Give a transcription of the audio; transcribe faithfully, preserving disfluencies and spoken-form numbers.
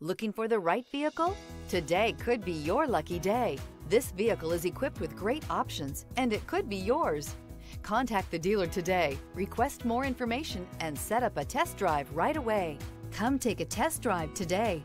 Looking for the right vehicle? Today could be your lucky day. This vehicle is equipped with great options, and it could be yours. Contact the dealer today, request more information, and set up a test drive right away. Come take a test drive today.